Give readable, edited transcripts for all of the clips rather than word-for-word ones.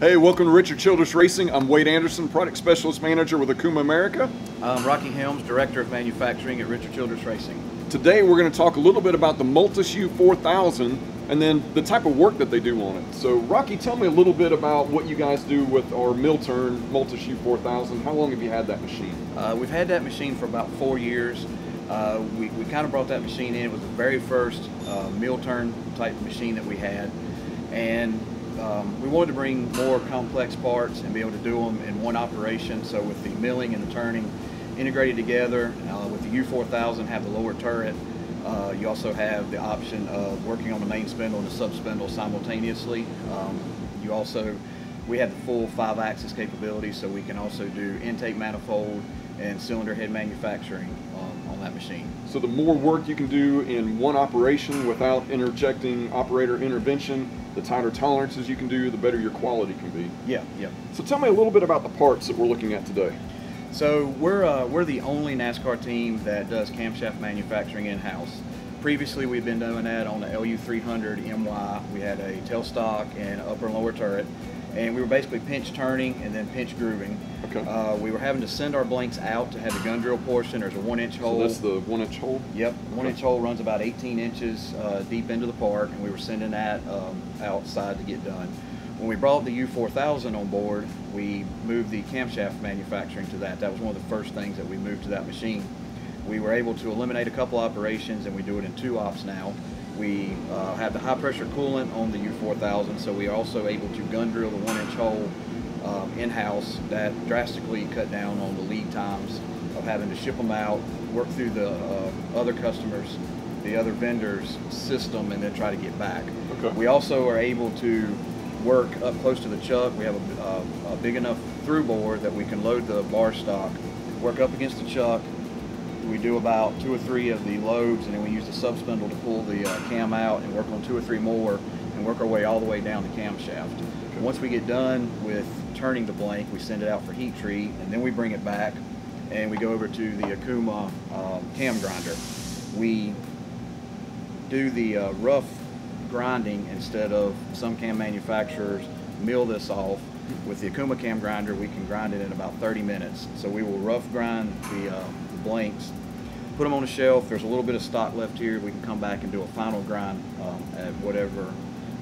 Hey, welcome to Richard Childress Racing. I'm Wade Anderson, Product Specialist Manager with Okuma America. I'm Rocky Helms, Director of Manufacturing at Richard Childress Racing. Today we're going to talk a little bit about the MULTUS U4000 and then the type of work that they do on it. So Rocky, tell me a little bit about what you guys do with our Milturn MULTUS U4000. How long have you had that machine? We've had that machine for about 4 years. We kind of brought that machine in. It was the very first Milturn type machine that we had. And we wanted to bring more complex parts and be able to do them in one operation. So with the milling and the turning integrated together, with the U4000 have the lower turret. You also have the option of working on the main spindle and the sub spindle simultaneously. We have the full 5-axis capability, so we can also do intake manifold and cylinder head manufacturing on that machine. So the more work you can do in one operation without interjecting operator intervention, the tighter tolerances you can do, the better your quality can be. Yeah. So tell me a little bit about the parts that we're looking at today. So we're the only NASCAR team that does camshaft manufacturing in-house. Previously, we've been doing that on the LU300 MY. We had a tailstock and upper and lower turret, and we were basically pinch turning and then pinch grooving. Okay. We were having to send our blanks out to have the gun drill portion. There's a 1-inch hole. So that's the 1-inch hole? Yep. One-inch hole runs about 18 inches deep into the park, and we were sending that outside to get done. When we brought the U4000 on board, we moved the camshaft manufacturing to that. That was one of the first things that we moved to that machine. We were able to eliminate a couple operations, and we do it in 2 ops now. We have the high pressure coolant on the U4000, so we are also able to gun drill the 1-inch hole in-house. That drastically cut down on the lead times of having to ship them out, work through the other vendors' system, and then try to get back. Okay. We also are able to work up close to the chuck. We have a big enough through board that we can load the bar stock, work up against the chuck. We do about 2 or 3 of the loads, and then we use the sub spindle to pull the cam out and work on 2 or 3 more and work our way all the way down the camshaft. Okay. Once we get done with turning the blank, we send it out for heat treat, and then we bring it back and we go over to the Okuma cam grinder. We do the rough grinding instead of some cam manufacturers mill this off. With the Okuma cam grinder, we can grind it in about 30 minutes. So we will rough grind the blanks, put them on the shelf. There's a little bit of stock left here. We can come back and do a final grind at whatever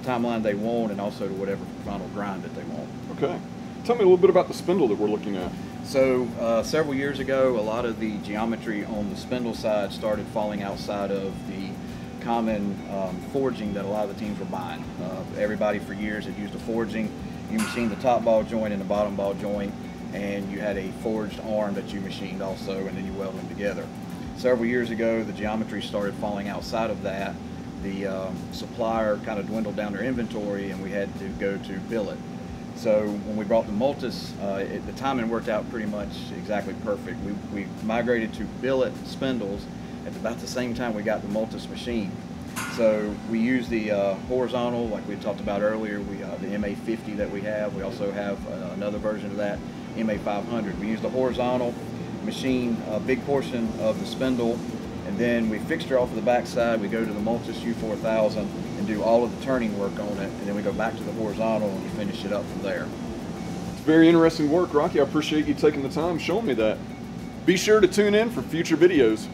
timeline they want, and also to whatever final grind that they want. Okay. Tell me a little bit about the spindle that we're looking at. So several years ago, a lot of the geometry on the spindle side started falling outside of the common forging that a lot of the teams were buying. Everybody for years had used a forging. You machined the top ball joint and the bottom ball joint, and you had a forged arm that you machined also, and then you welded them together. Several years ago, the geometry started falling outside of that. The supplier kind of dwindled down their inventory, and we had to go to billet. So when we brought the MULTUS, the timing worked out pretty much exactly perfect. We migrated to billet spindles at about the same time we got the MULTUS machine. So we use the horizontal, like we talked about earlier, the MA50 that we have. We also have another version of that, MA500. We use the horizontal machine, a big portion of the spindle, and then we fixture off of the backside. We go to the MULTUS U4000 and do all of the turning work on it, and then we go back to the horizontal and we finish it up from there. It's very interesting work, Rocky. I appreciate you taking the time showing me that. Be sure to tune in for future videos.